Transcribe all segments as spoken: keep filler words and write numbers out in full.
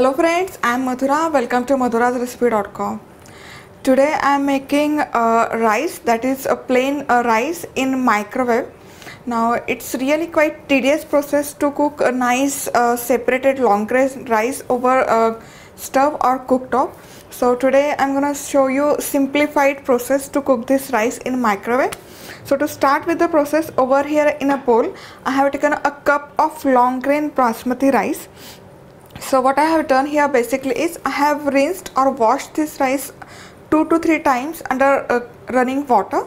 Hello friends, I am Madhura. Welcome to Madhuras Recipe dot com. Today I am making uh, rice, that is a plain uh, rice in microwave. Now it's really quite tedious process to cook a nice uh, separated long grain rice over uh, stove or cooktop. So today I am going to show you simplified process to cook this rice in microwave. So to start with the process, over here in a bowl I have taken a cup of long grain basmati rice. So what I have done here basically is I have rinsed or washed this rice two to three times under uh, running water.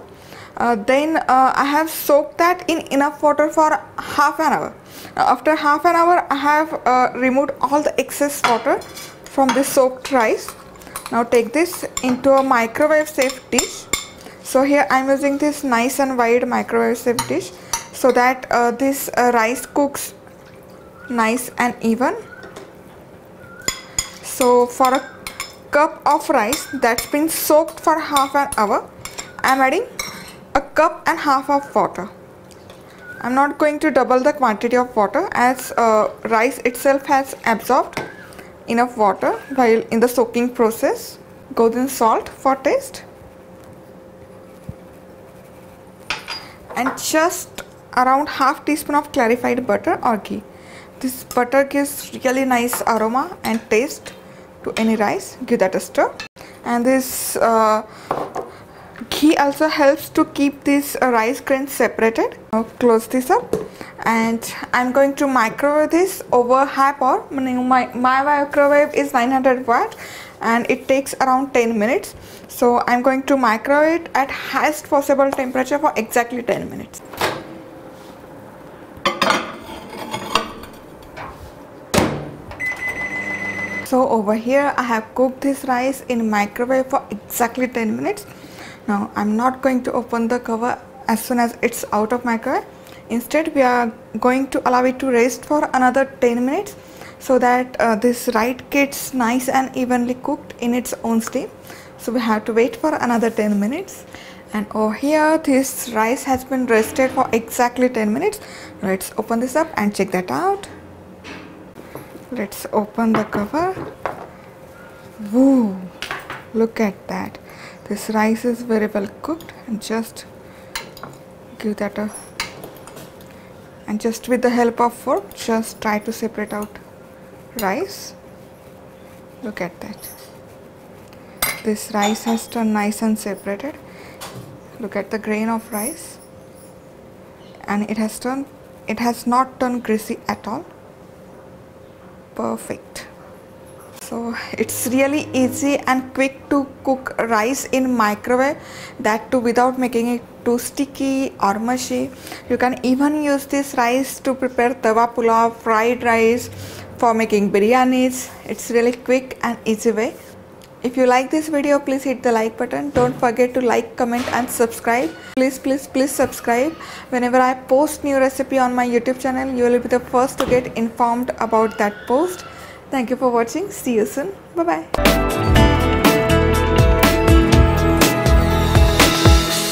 Uh, then uh, I have soaked that in enough water for half an hour. Now, after half an hour I have uh, removed all the excess water from this soaked rice. Now take this into a microwave safe dish. So here I am using this nice and wide microwave safe dish so that uh, this uh, rice cooks nice and even. So for a cup of rice that's been soaked for half an hour, I'm adding a cup and half of water. I'm not going to double the quantity of water as uh, rice itself has absorbed enough water while in the soaking process. Golden salt for taste. And just around half teaspoon of clarified butter or ghee. This butter gives really nice aroma and taste to any rice. Give that a stir. And this uh, ghee also helps to keep these uh, rice grains separated. Now close this up and I'm going to microwave this over high power. My, my microwave is nine hundred watt and it takes around ten minutes. So I'm going to microwave it at highest possible temperature for exactly ten minutes. So over here I have cooked this rice in microwave for exactly ten minutes. Now I'm not going to open the cover as soon as it's out of microwave. Instead we are going to allow it to rest for another ten minutes so that uh, this rice gets nice and evenly cooked in its own steam. So we have to wait for another ten minutes. And over here this rice has been rested for exactly ten minutes. Let's open this up and check that out. Let's open the cover. Woo! Look at that. This rice is very well cooked. And just give that a... And just with the help of fork, just try to separate out rice. Look at that. This rice has turned nice and separated. Look at the grain of rice. And it has turned... It has not turned greasy at all. Perfect. So it's really easy and quick to cook rice in microwave, that too without making it too sticky or mushy. You can even use this rice to prepare tawa pulao, fried rice, for making biryanis. It's really quick and easy way. If you like this video, please hit the like button. Don't forget to like, comment and subscribe. Please, please, please subscribe. Whenever I post new recipe on my YouTube channel, you will be the first to get informed about that post. Thank you for watching. See you soon. Bye-bye.